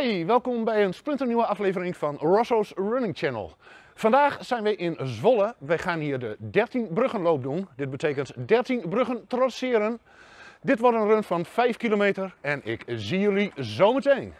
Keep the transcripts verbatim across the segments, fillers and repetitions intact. Hi, welkom bij een splinternieuwe aflevering van Rosso's Running Channel. Vandaag zijn we in Zwolle. Wij gaan hier de dertien bruggenloop doen. Dit betekent dertien bruggen trotseren. Dit wordt een run van vijf kilometer en ik zie jullie zometeen.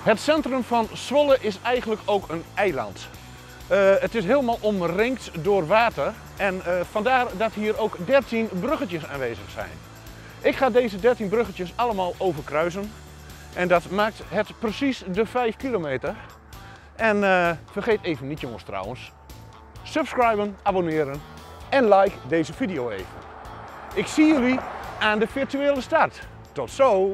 Het centrum van Zwolle is eigenlijk ook een eiland. Uh, het is helemaal omringd door water en uh, vandaar dat hier ook dertien bruggetjes aanwezig zijn. Ik ga deze dertien bruggetjes allemaal overkruisen en dat maakt het precies de vijf kilometer. En uh, vergeet even niet jongens trouwens, subscriben, abonneren en like deze video even. Ik zie jullie aan de virtuele start. Tot zo!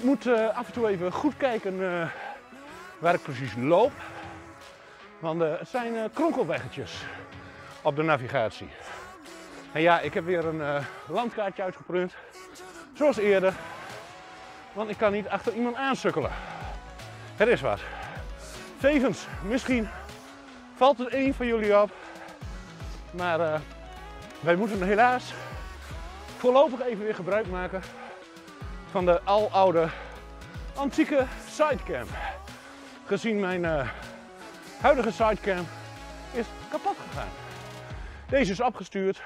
Ik moet uh, af en toe even goed kijken uh, waar ik precies loop. Want uh, het zijn uh, kronkelweggetjes op de navigatie. En ja, ik heb weer een uh, landkaartje uitgeprint. Zoals eerder. Want ik kan niet achter iemand aansukkelen. Er is wat. Tevens, misschien valt er één van jullie op. Maar uh, wij moeten helaas voorlopig even weer gebruik maken van de aloude antieke sidecam. Gezien mijn uh, huidige sidecam is kapot gegaan. Deze is opgestuurd,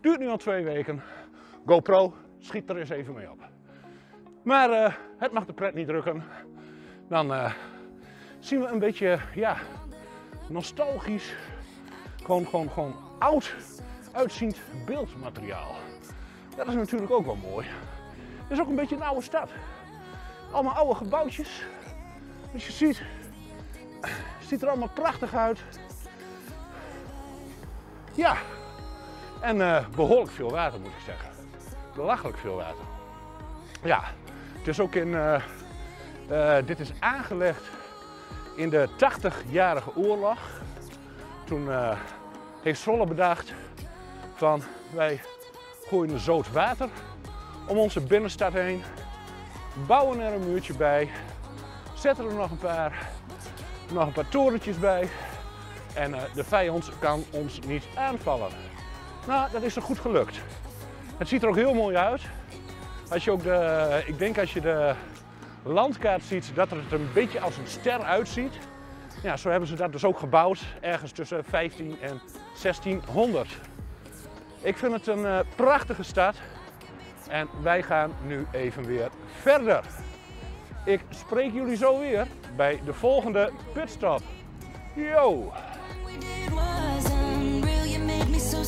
duurt nu al twee weken. GoPro, schiet er eens even mee op. Maar uh, het mag de pret niet drukken. Dan uh, zien we een beetje, ja, nostalgisch, gewoon, gewoon, gewoon oud uitziend beeldmateriaal. Dat is natuurlijk ook wel mooi. Het is ook een beetje een oude stad. Allemaal oude gebouwtjes. Dus je ziet, het ziet er allemaal prachtig uit. Ja, en uh, behoorlijk veel water moet ik zeggen. Belachelijk veel water. Ja, het is ook in, uh, uh, dit is aangelegd in de tachtigjarige oorlog. Toen uh, heeft Zwolle bedacht van wij gooien een zoot water om onze binnenstad heen, bouwen er een muurtje bij, zetten er nog een paar, nog een paar torentjes bij en uh, de vijand kan ons niet aanvallen. Nou, dat is er goed gelukt. Het ziet er ook heel mooi uit. Als je ook de, ik denk als je de landkaart ziet, dat het een beetje als een ster uitziet. Ja, zo hebben ze dat dus ook gebouwd, ergens tussen vijftien en zestienhonderd. Ik vind het een uh, prachtige stad. En wij gaan nu even weer verder. Ik spreek jullie zo weer bij de volgende pitstop. Yo! So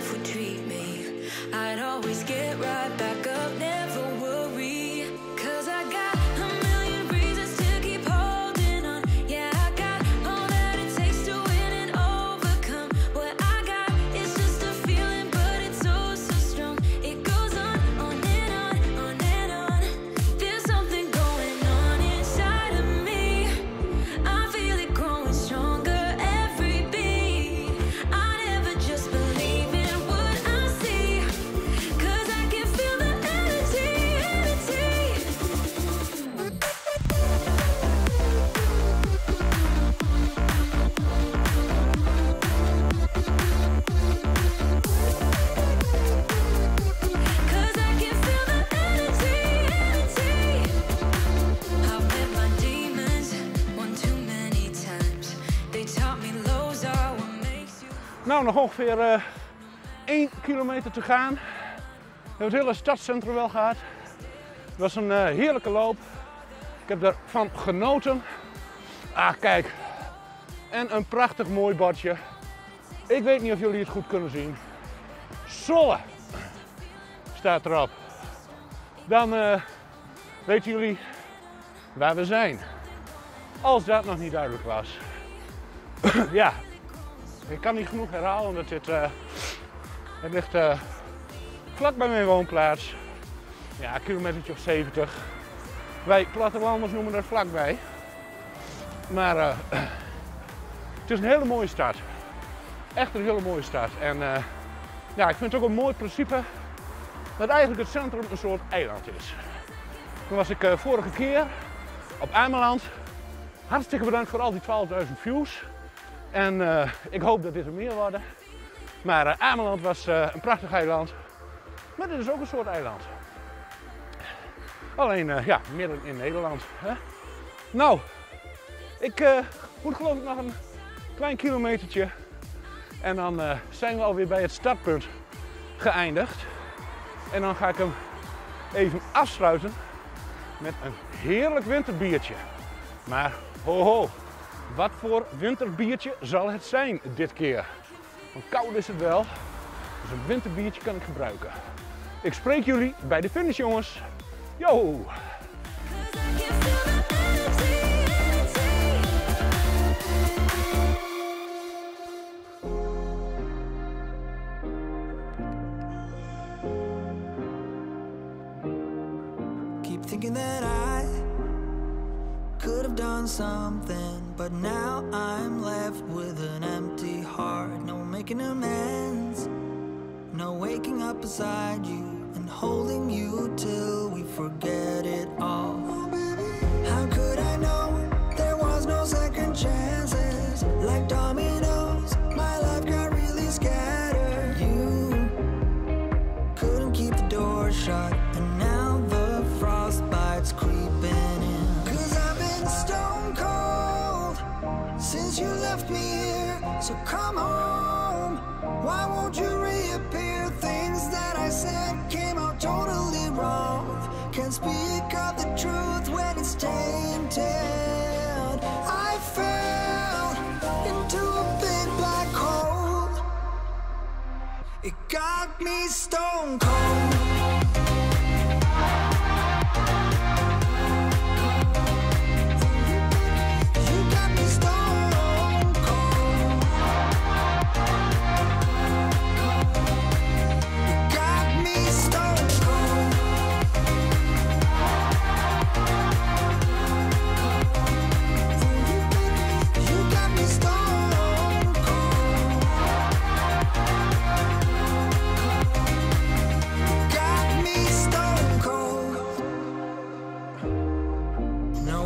life would treat me. I'd always get right back up, never worry. Cause I got a million reasons to keep holding on. Yeah, I got all that it takes to win and overcome. What I got is just a feeling, but it's so, so strong. It goes on, on and on, on and on. There's something going on inside of me. I feel it growing stronger every beat. I never just believe in what I see, cause I can feel the energy, energy. Cause I can feel the energy, energy. I've met my demons one too many times. They taught me lows are what makes you. Nou, nog ongeveer eh, één kilometer te gaan. We hebben het hele stadscentrum wel gehad. Het was een eh, heerlijke loop. Ik heb daarvan genoten. Ah, kijk. En een prachtig mooi bordje. Ik weet niet of jullie het goed kunnen zien. Zwolle staat erop. Dan eh, weten jullie waar we zijn. Als dat nog niet duidelijk was. Ja, ik kan niet genoeg herhalen, omdat dit, eh, het ligt eh, vlak bij mijn woonplaats. Ja, een kilometertje of zeventig. Wij plattelanders noemen dat vlakbij. Maar eh, het is een hele mooie stad. Echt een hele mooie stad. En eh, ja, ik vind het ook een mooi principe dat eigenlijk het centrum een soort eiland is. Toen was ik eh, vorige keer op Ameland. Hartstikke bedankt voor al die twaalfduizend views. En eh, ik hoop dat dit er meer worden. Maar eh, Ameland was eh, een prachtig eiland. Maar dit is ook een soort eiland. Alleen, eh, ja, midden in Nederland. Hè? Nou, ik eh, moet geloof ik nog een klein kilometertje. En dan eh, zijn we alweer bij het startpunt geëindigd. En dan ga ik hem even afsluiten met een heerlijk winterbiertje. Maar ho ho, wat voor winterbiertje zal het zijn dit keer? Want koud is het wel, dus een winterbiertje kan ik gebruiken. Ik spreek jullie bij de finish, jongens. Yo! Cause I can feel the energy, energy. Keep thinking that I could have done something, but now I'm left with an empty heart. No making amends, no waking up beside you and holding you till we forget it all. Oh, baby. How could I know there was no second chances? Like dominoes, my life got really scattered. You couldn't keep the door shut, and now the frostbite's creeping in. Cause I've been stone cold since you left me here. So come home, why won't you reappear? Things that I said came out totally wrong. Can't speak of the truth when it's tainted. I fell into a big black hole. It got me stone cold. You got me stone cold.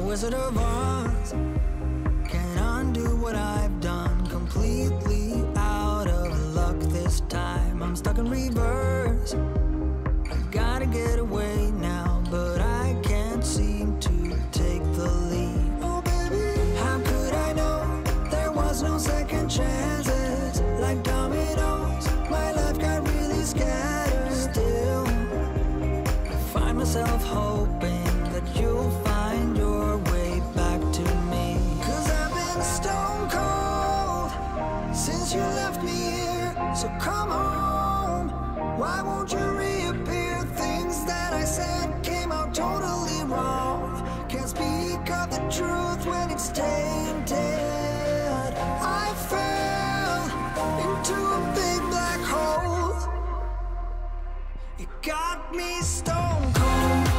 Wizard of Oz can undo what I've done. Completely out of luck this time. I'm stuck in reverse. I gotta get away now, but I can't seem to take the lead. Oh baby, how could I know there was no second chances? Like dominoes, my life got really scattered. Still, I find myself hoping that you'll find your stone cold since you left me here. So come on. Why won't you reappear? Things that I said came out totally wrong. Can't speak of the truth when it's tainted. I fell into a big black hole. It got me stone cold.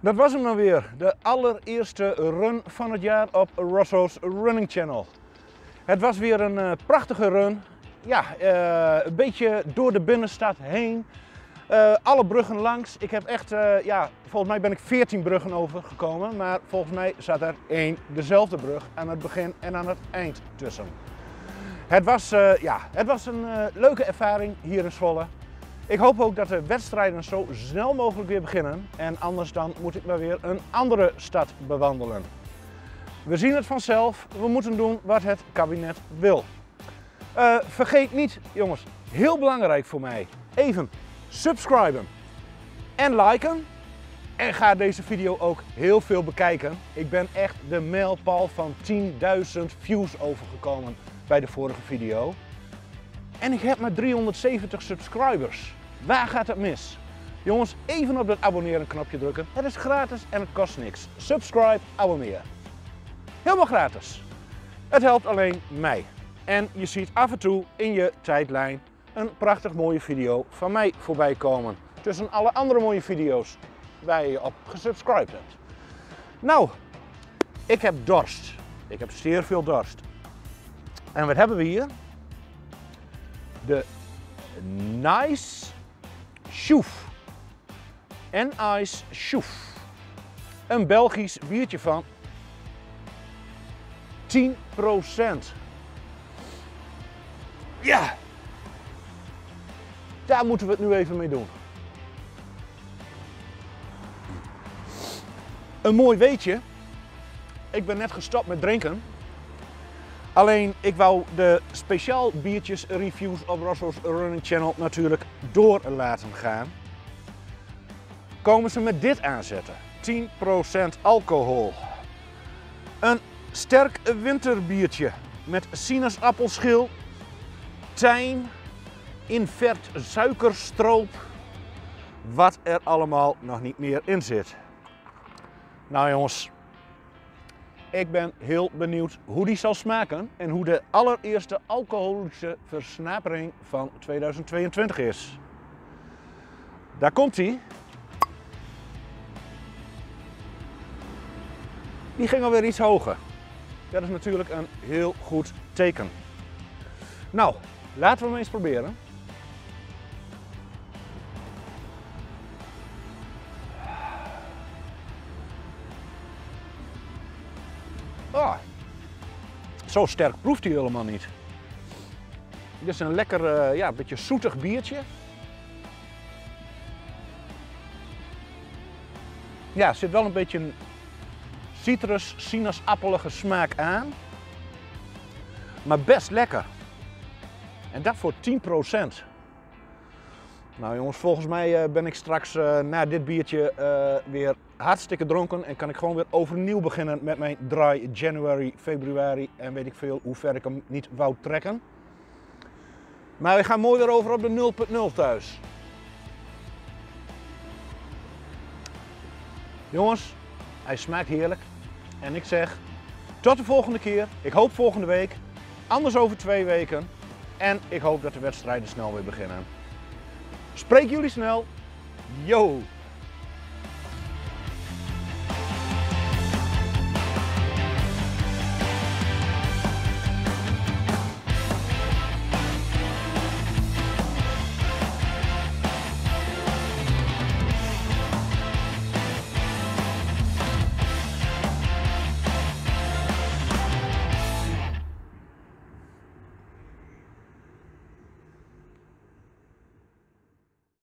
Dat was hem dan weer, de allereerste run van het jaar op Rosso's Running Channel. Het was weer een uh, prachtige run, ja, uh, een beetje door de binnenstad heen, uh, alle bruggen langs. Ik heb echt, uh, ja, volgens mij ben ik veertien bruggen overgekomen, maar volgens mij zat er één dezelfde brug aan het begin en aan het eind tussen. Het was, uh, ja, het was een uh, leuke ervaring hier in Zwolle. Ik hoop ook dat de wedstrijden zo snel mogelijk weer beginnen en anders dan moet ik maar weer een andere stad bewandelen. We zien het vanzelf, we moeten doen wat het kabinet wil. Uh, vergeet niet, jongens, heel belangrijk voor mij, even subscriben en liken. En ga deze video ook heel veel bekijken. Ik ben echt de mijlpaal van tienduizend views overgekomen bij de vorige video. En ik heb maar driehonderdzeventig subscribers. Waar gaat het mis? Jongens, even op dat abonneren knopje drukken. Het is gratis en het kost niks. Subscribe, abonneer. Helemaal gratis. Het helpt alleen mij. En je ziet af en toe in je tijdlijn een prachtig mooie video van mij voorbij komen. Tussen alle andere mooie video's waar je je op gesubscribed hebt. Nou, ik heb dorst. Ik heb zeer veel dorst. En wat hebben we hier? De nice Sjoef. En Ice Sjoef. Een Belgisch biertje van tien procent. Ja! Daar moeten we het nu even mee doen. Een mooi weetje. Ik ben net gestopt met drinken. Alleen ik wou de speciaal biertjes reviews op Rosso's Running Channel natuurlijk door laten gaan. Komen ze met dit aanzetten. tien procent alcohol. Een sterk winterbiertje met sinaasappelschil, tijm, invert suikerstroop, wat er allemaal nog niet meer in zit. Nou jongens, ik ben heel benieuwd hoe die zal smaken en hoe de allereerste alcoholische versnapering van tweeduizend tweeëntwintig is. Daar komt-ie. Die ging alweer iets hoger. Dat is natuurlijk een heel goed teken. Nou, laten we hem eens proberen. Oh, zo sterk proeft hij helemaal niet. Dit is een lekker, ja, beetje zoetig biertje. Ja, er zit wel een beetje een citrus, sinaasappelig smaak aan. Maar best lekker. En dat voor tien procent. Nou jongens, volgens mij ben ik straks uh, na dit biertje uh, weer hartstikke dronken en kan ik gewoon weer overnieuw beginnen met mijn dry January, februari en weet ik veel hoe ver ik hem niet wou trekken. Maar we gaan mooi weer over op de nul punt nul thuis. Jongens, hij smaakt heerlijk en ik zeg tot de volgende keer. Ik hoop volgende week, anders over twee weken en ik hoop dat de wedstrijden snel weer beginnen. Spreek jullie snel. Yo!